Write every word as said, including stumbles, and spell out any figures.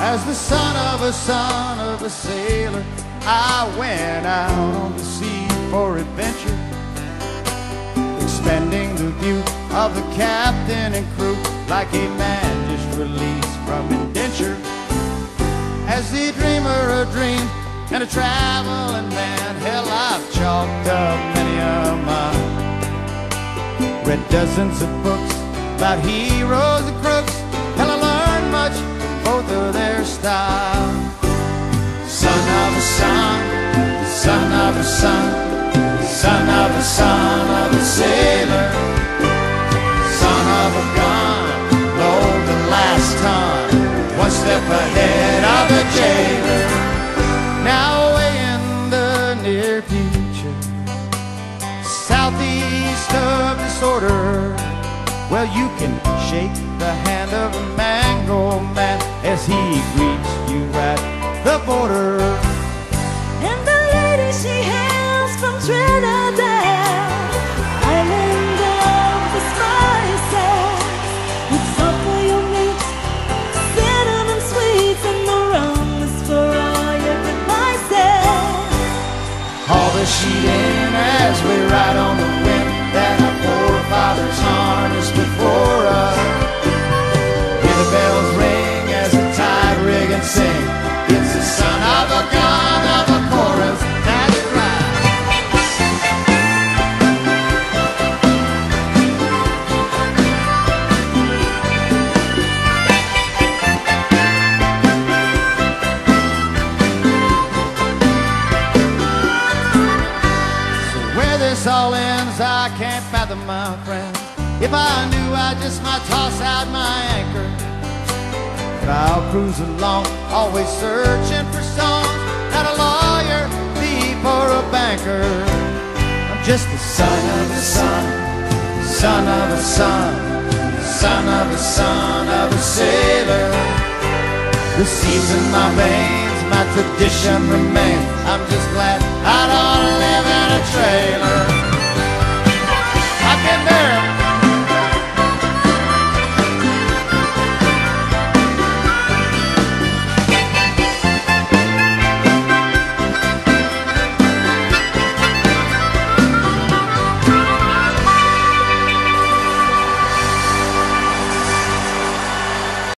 As the son of a son of a sailor, I went out on the sea for adventure, expanding the view of the captain and crew like a man just released from indenture. As the dreamer of dreams and a traveling man, hell, I've chalked up many a mile. Read dozens of books about heroes and crooks, hell, I learned much from both of their style. Son of a son, son of a son, son of a son of a sailor, son of a gun, load the last ton, one step ahead of the jailer. Now way in the near future, southeast of disorder, well, you can shake the hand of a mango man as he greets you at the border. And the lady she hails from Trinidad, island of the smiling stars, with salt for your meat, cinnamon sweets, and the rum is for all your good myself. Haul the sheet in as we ride on the wind that our forefathers harnessed before us. Hear the bells ring as the tide rig and sing. It's the son of a gun of a chorus. That's right. So where this all ends, I can't fathom, my friend. If I knew, I just might toss out my anchor. But I'll cruise along, always searching for songs, not a lawyer, thief, or a banker. I'm just the son of a son, son of a son, son of a son of a sailor. The sea's in my veins, my tradition remains. I'm just glad I don't live in a trailer.